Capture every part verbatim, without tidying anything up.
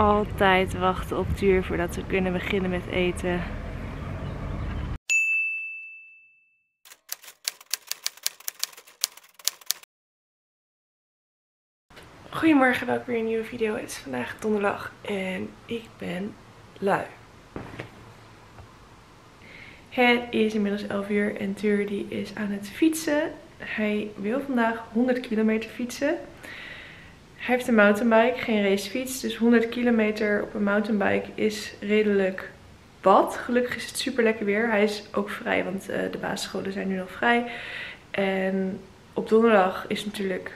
altijd wachten op Tuur voordat we kunnen beginnen met eten. Goedemorgen, welkom weer een nieuwe video. Het is vandaag donderdag en ik ben lui. Het is inmiddels elf uur en Tuur die is aan het fietsen. Hij wil vandaag honderd kilometer fietsen. Hij heeft een mountainbike, geen racefiets. Dus honderd kilometer op een mountainbike is redelijk wat. Gelukkig is het super lekker weer. Hij is ook vrij, want de basisscholen zijn nu nog vrij. En op donderdag is natuurlijk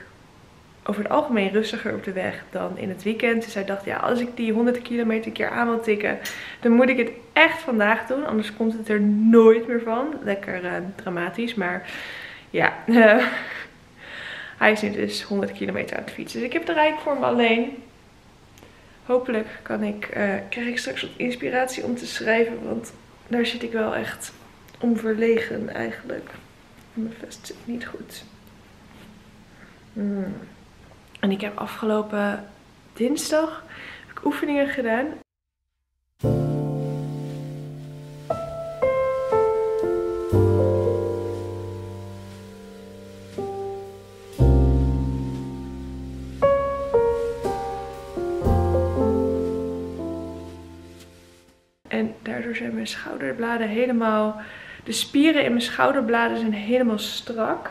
over het algemeen rustiger op de weg dan in het weekend. Dus hij dacht, ja, als ik die honderd kilometer een keer aan wil tikken, dan moet ik het echt vandaag doen. Anders komt het er nooit meer van. Lekker uh, dramatisch, maar ja. Uh, hij is nu dus honderd kilometer aan het fietsen. Dus ik heb de rijk voor me alleen. Hopelijk kan ik, uh, krijg ik straks wat inspiratie om te schrijven. Want daar zit ik wel echt onverlegen eigenlijk. Mijn vest zit niet goed. Mm. En ik heb afgelopen dinsdag heb ik oefeningen gedaan. En daardoor zijn mijn schouderbladen helemaal... De spieren in mijn schouderbladen zijn helemaal strak.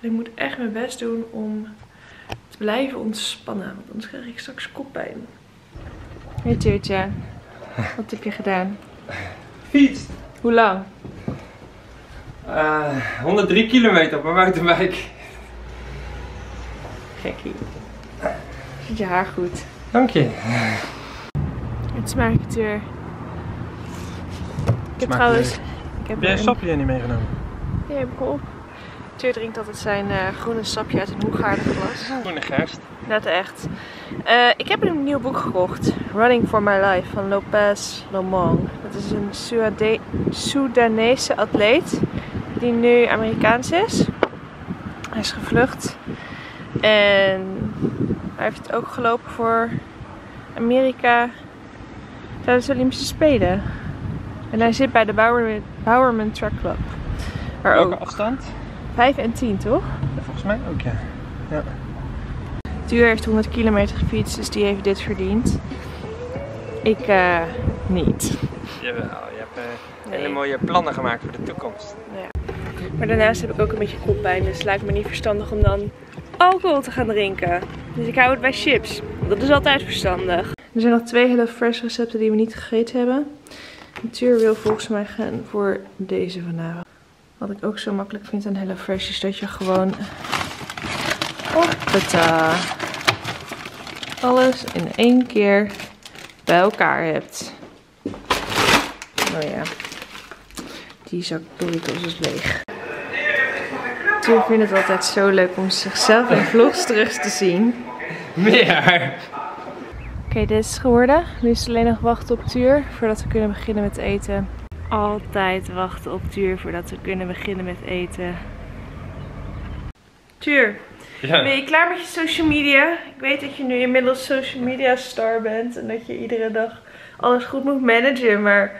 En ik moet echt mijn best doen om... blijven ontspannen, want anders krijg ik straks koppijn. Hey Tuurtje, wat heb je gedaan? Fiets! Hoe lang? Uh, honderd drie kilometer op mijn mountainbike. Gekkie. Zit je haar goed? Dank je. Het smaakt weer. Ik heb trouwens... Ik heb jij een sapje niet meegenomen? Ja, heb ik op. Tuur drinkt altijd zijn uh, groene sapje uit een hoekgaardenglas. Groene gerst. Net echt. Uh, ik heb een nieuw boek gekocht. Running for My Life van Lopez Lomong. Dat is een Soudade Soedanese atleet die nu Amerikaans is. Hij is gevlucht. En hij heeft het ook gelopen voor Amerika tijdens de Olympische Spelen. En hij zit bij de Bowerman, Bowerman Truck Club. Waar welke ook afstand? vijf en tien, toch? Ja, volgens mij ook, ja. ja. Tuur heeft honderd kilometer gefietst, dus die heeft dit verdiend. Ik uh, niet. Jawel, je hebt uh, nee. hele mooie plannen gemaakt voor de toekomst. Ja. Maar daarnaast heb ik ook een beetje koppijn, dus het lijkt me niet verstandig om dan alcohol te gaan drinken. Dus ik hou het bij chips. Dat is altijd verstandig. Er zijn nog twee HelloFresh recepten die we niet gegeten hebben. Tuur wil volgens mij gaan voor deze vanavond. Wat ik ook zo makkelijk vind aan HelloFresh is dat je gewoon hoppata, alles in één keer bij elkaar hebt. Oh ja, die zak Doritos is leeg. Tuur vindt het altijd zo leuk om zichzelf in vlogs terug te zien. Meer! Oké, okay, dit is het geworden. Nu is het alleen nog wachten op Tuur voordat we kunnen beginnen met eten. Altijd wachten op Tuur voordat we kunnen beginnen met eten. Tuur, ja. Ben je klaar met je social media? Ik weet dat je nu inmiddels social media star bent en dat je iedere dag alles goed moet managen, maar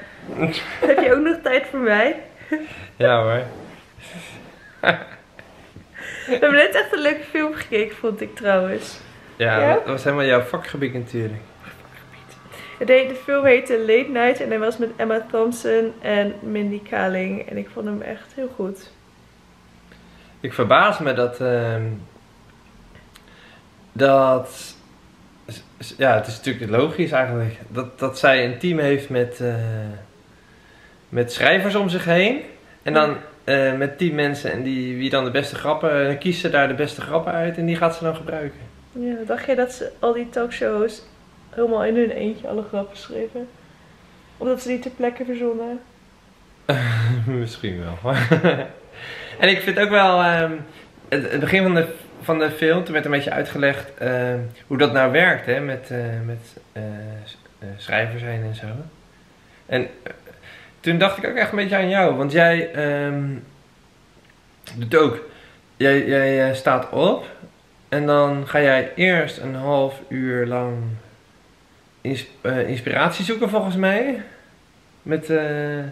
heb je ook nog tijd voor mij? Ja hoor. We hebben net echt een leuke film gekeken, vond ik trouwens. Ja, ja? Dat was helemaal jouw vakgebied natuurlijk. De film heette Late Night en hij was met Emma Thompson en Mindy Kaling. En ik vond hem echt heel goed. Ik verbaas me dat... Uh, dat... Ja, het is natuurlijk niet logisch eigenlijk. Dat, dat zij een team heeft met... Uh, met schrijvers om zich heen. En dan uh, met tien mensen en die wie dan de beste grappen... Uh, kiest ze daar de beste grappen uit en die gaat ze dan gebruiken. Ja, dacht jij dat ze al die talkshows... helemaal in hun eentje alle grappen schreven. Omdat ze die ter plekke verzonnen. Misschien wel. En ik vind ook wel... Um, het, het begin van de, van de film, toen werd een beetje uitgelegd uh, hoe dat nou werkt. Hè, met uh, met uh, uh, schrijvers zijn en zo. En uh, toen dacht ik ook echt een beetje aan jou. Want jij um, doet ook. Jij, jij uh, staat op. En dan ga jij eerst een half uur lang... ins uh, inspiratie zoeken volgens mij. Met uh, uh,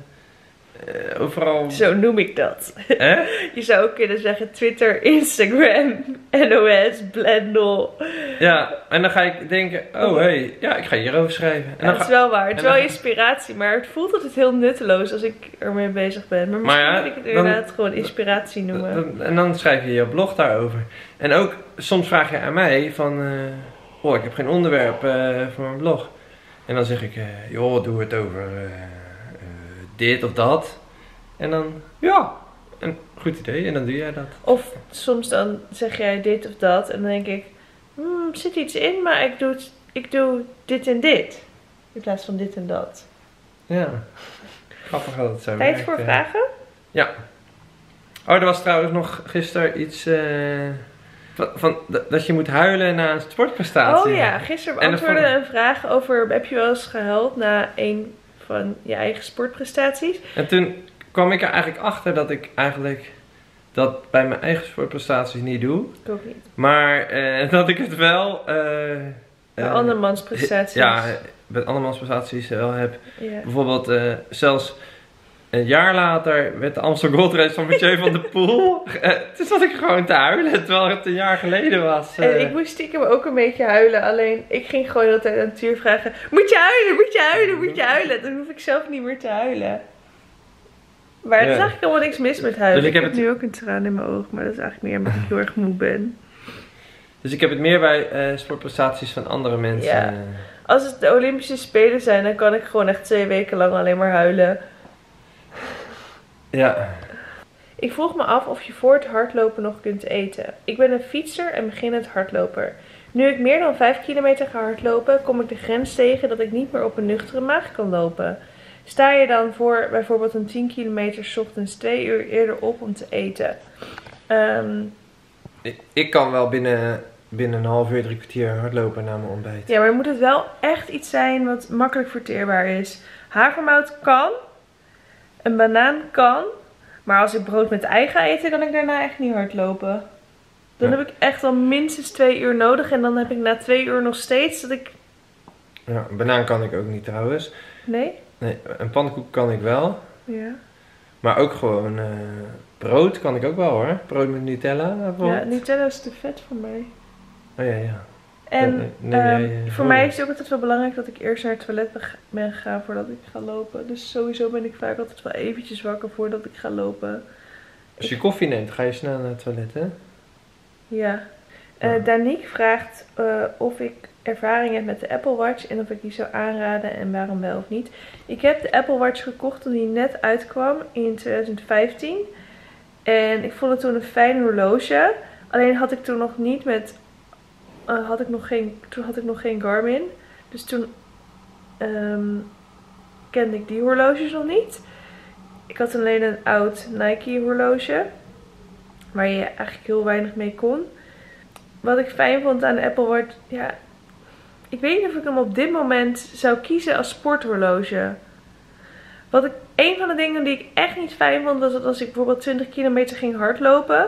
overal... Zo noem ik dat. Eh? Je zou ook kunnen zeggen Twitter, Instagram, N O S, Blendel. Ja, en dan ga ik denken, oh hey, ja, ik ga hierover schrijven. En ja, dan het is wel waar. Het is wel dan... inspiratie, maar het voelt altijd heel nutteloos als ik ermee bezig ben. Maar misschien maar ja, moet ik het inderdaad gewoon inspiratie noemen. Dan, dan, en dan schrijf je je blog daarover. En ook, soms vraag je aan mij van... Uh, oh, ik heb geen onderwerp uh, voor mijn blog. En dan zeg ik, uh, joh, doe het over uh, uh, dit of dat. En dan, ja, een goed idee. En dan doe jij dat. Of soms dan zeg jij dit of dat. En dan denk ik, hmm, er zit iets in, maar ik doe, ik doe dit en dit. In plaats van dit en dat. Ja, grappig dat het zo werkt. Tijd voor vragen? Ja. Oh, er was trouwens nog gisteren iets... Uh, Van, dat je moet huilen na een sportprestatie. Oh ja, gisteren beantwoordde we een vraag over... heb je wel eens gehuild na een van je eigen sportprestaties? En toen kwam ik er eigenlijk achter dat ik eigenlijk... dat bij mijn eigen sportprestaties niet doe. Ik ook niet. Maar eh, dat ik het wel... Uh, bij uh, andermans prestaties. Ja, bij andermans prestaties wel heb. Yeah. Bijvoorbeeld uh, zelfs... een jaar later werd de Amsterdam Gold Race van Mathieu van der Poel. Uh, toen zat ik gewoon te huilen, terwijl het een jaar geleden was. Uh. En ik moest stiekem ook een beetje huilen. Alleen, ik ging gewoon altijd aan Tuur vragen. Moet je huilen, moet je huilen, moet je huilen. Dan hoef ik zelf niet meer te huilen. Maar het ja. is eigenlijk helemaal niks mis met huilen. Dus ik, ik heb het... nu ook een traan in mijn oog. Maar dat is eigenlijk meer omdat ik heel erg moe ben. Dus ik heb het meer bij uh, sportprestaties van andere mensen. Ja. Als het de Olympische Spelen zijn, dan kan ik gewoon echt twee weken lang alleen maar huilen. Ja. Ik vroeg me af of je voor het hardlopen nog kunt eten. Ik ben een fietser en beginnend hardloper. Nu ik meer dan vijf kilometer ga hardlopen, kom ik de grens tegen dat ik niet meer op een nuchtere maag kan lopen. Sta je dan voor bijvoorbeeld een tien kilometer 's ochtends twee uur eerder op om te eten? Um, ik, ik kan wel binnen, binnen een half uur, drie kwartier hardlopen na mijn ontbijt. Ja, maar moet het wel echt iets zijn wat makkelijk verteerbaar is. Havermout kan... een banaan kan, maar als ik brood met ei ga eten, kan ik daarna echt niet hardlopen. Dan ja. heb ik echt al minstens twee uur nodig en dan heb ik na twee uur nog steeds dat ik... Ja, een banaan kan ik ook niet trouwens. Nee? Nee, een pannenkoek kan ik wel. Ja. Maar ook gewoon uh, brood kan ik ook wel hoor. Brood met Nutella bijvoorbeeld. Ja, Nutella is te vet voor mij. Oh ja, ja. En nee, nee, nee, um, voor oh. mij is het ook altijd wel belangrijk dat ik eerst naar het toilet ben gegaan voordat ik ga lopen. Dus sowieso ben ik vaak altijd wel eventjes wakker voordat ik ga lopen. Als je ik... koffie neemt, ga je snel naar het toilet, hè? Ja. Uh, oh. Danique vraagt uh, of ik ervaring heb met de Apple Watch en of ik die zou aanraden en waarom wel of niet. Ik heb de Apple Watch gekocht toen die net uitkwam in twintig vijftien. En ik vond het toen een fijn horloge. Alleen had ik toen nog niet met... Uh, had ik nog geen, toen had ik nog geen Garmin. Dus toen um, kende ik die horloges nog niet. Ik had alleen een oud Nike horloge. Waar je eigenlijk heel weinig mee kon. Wat ik fijn vond aan de Apple Watch. Ja, ik weet niet of ik hem op dit moment zou kiezen als sporthorloge. Wat ik, een van de dingen die ik echt niet fijn vond. Was dat als ik bijvoorbeeld twintig kilometer ging hardlopen.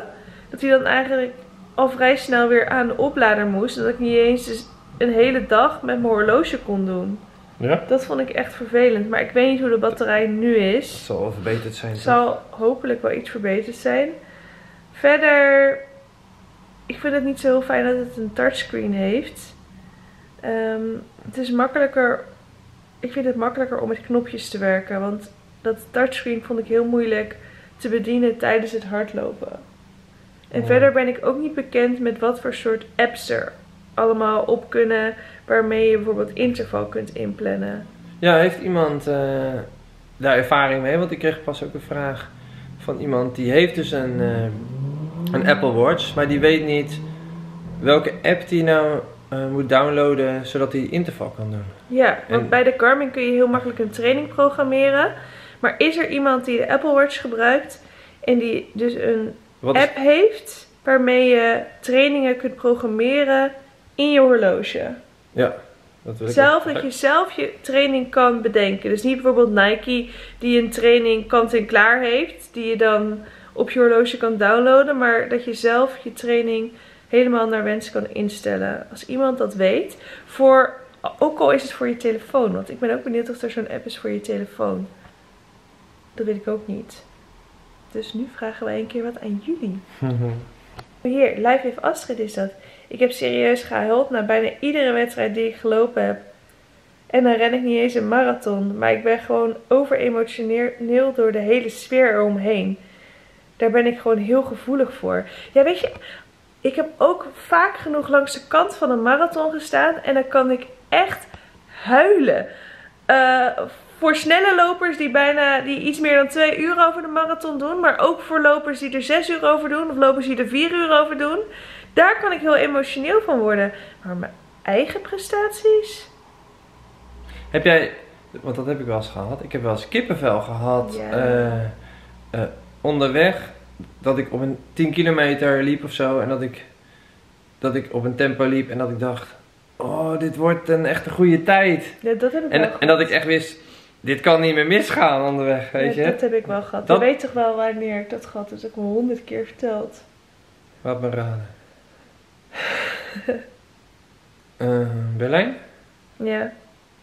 Dat hij dan eigenlijk... al vrij snel weer aan de oplader moest. Dat ik niet eens dus een hele dag met mijn horloge kon doen. Ja? Dat vond ik echt vervelend. Maar ik weet niet hoe de batterij nu is. Het zal wel verbeterd zijn. Het zal hopelijk wel iets verbeterd zijn. Verder... ik vind het niet zo heel fijn dat het een touchscreen heeft. Um, het is makkelijker... ik vind het makkelijker om met knopjes te werken. Want dat touchscreen vond ik heel moeilijk te bedienen tijdens het hardlopen. En verder ben ik ook niet bekend met wat voor soort apps er allemaal op kunnen, waarmee je bijvoorbeeld interval kunt inplannen. Ja, heeft iemand uh, daar ervaring mee? Want ik kreeg pas ook een vraag van iemand die heeft dus een, uh, een Apple Watch, maar die weet niet welke app die nou uh, moet downloaden, zodat hij interval kan doen. Ja, want en... bij de Garmin kun je heel makkelijk een training programmeren. Maar is er iemand die de Apple Watch gebruikt en die dus een... Wat app is... heeft waarmee je trainingen kunt programmeren in je horloge. Ja, dat wil ik zelf ook. Dat je zelf je training kan bedenken. Dus niet bijvoorbeeld Nike die een training kant-en-klaar heeft, die je dan op je horloge kan downloaden, maar dat je zelf je training helemaal naar wens kan instellen. Als iemand dat weet, voor Ook al is het voor je telefoon. Want ik ben ook benieuwd of er zo'n app is voor je telefoon. Dat weet ik ook niet. Dus nu vragen wij een keer wat aan jullie. Hier, Live Live Astrid is dat. Ik heb serieus gehuild na bijna iedere wedstrijd die ik gelopen heb. En dan ren ik niet eens een marathon. Maar ik ben gewoon overemotioneel door de hele sfeer eromheen. Daar ben ik gewoon heel gevoelig voor. Ja, weet je, ik heb ook vaak genoeg langs de kant van een marathon gestaan. En dan kan ik echt huilen. Uh, voor snelle lopers die, bijna, die iets meer dan twee uur over de marathon doen. Maar ook voor lopers die er zes uur over doen. Of lopers die er vier uur over doen. Daar kan ik heel emotioneel van worden. Maar mijn eigen prestaties... Heb jij, want dat heb ik wel eens gehad, ik heb wel eens kippenvel gehad ja. uh, uh, onderweg, dat ik op een tien kilometer liep of zo en dat ik, dat ik op een tempo liep en dat ik dacht, oh dit wordt een echt een goede tijd. Ja, dat heb ik en, wel en dat ik echt wist, dit kan niet meer misgaan onderweg, weet ja, je. Dat heb ik wel gehad. Dat... Je weet toch wel wanneer ik dat gehad heb, dat ik me honderd keer verteld. Laat me raden. uh, Berlijn? Ja.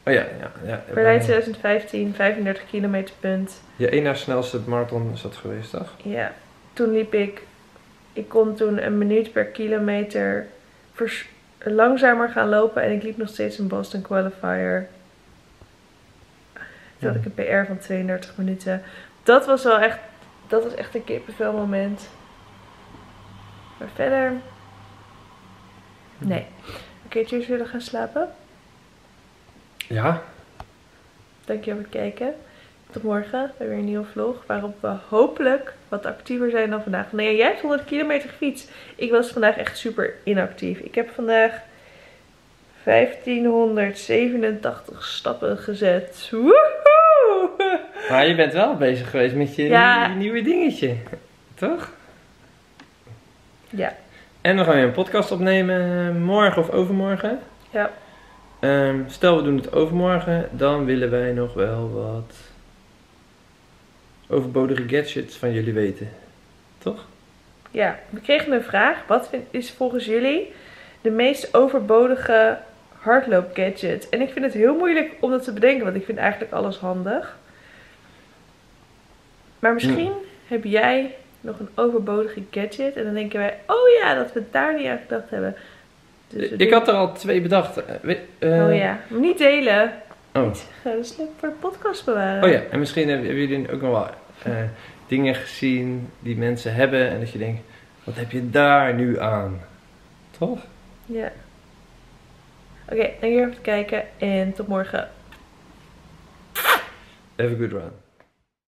Oh ja, ja, ja. Berlijn twintig vijftien, vijfendertig kilometer punt. Je één na snelste marathon is dat geweest, toch? Ja, toen liep ik, ik kon toen een minuut per kilometer vers, langzamer gaan lopen en ik liep nog steeds een Boston Qualifier. Toen had ik een P R van tweeëndertig minuten. Dat was wel echt, dat was echt een kippenvel moment. Maar verder, nee. Een keertje zullen gaan slapen. Ja. Dankjewel voor het kijken. Tot morgen bij weer een nieuwe vlog. Waarop we hopelijk wat actiever zijn dan vandaag. Nou ja, jij hebt honderd kilometer gefietst. Ik was vandaag echt super inactief. Ik heb vandaag vijftienhonderdzevenentachtig stappen gezet. Woehoe! Maar je bent wel bezig geweest met je ja. nieuwe dingetje. Toch? Ja. En we gaan weer een podcast opnemen. Morgen of overmorgen. Ja. Um, stel we doen het overmorgen, dan willen wij nog wel wat overbodige gadgets van jullie weten, toch? Ja, we kregen een vraag. Wat vind, is volgens jullie de meest overbodige hardloopgadget? En ik vind het heel moeilijk om dat te bedenken, want ik vind eigenlijk alles handig. Maar misschien mm. heb jij nog een overbodige gadget en dan denken wij, oh ja, dat we daar niet aan gedacht hebben. Dus ik had er al twee bedacht. We, uh... Oh ja, niet delen. Oh. Niet zeggen, dat is leuk voor de podcast bewaren. Oh ja, en misschien hebben jullie ook nog wel uh, dingen gezien die mensen hebben. En dat je denkt, wat heb je daar nu aan? Toch? Ja. Oké, okay, dankjewel voor het kijken en tot morgen. Have a good run.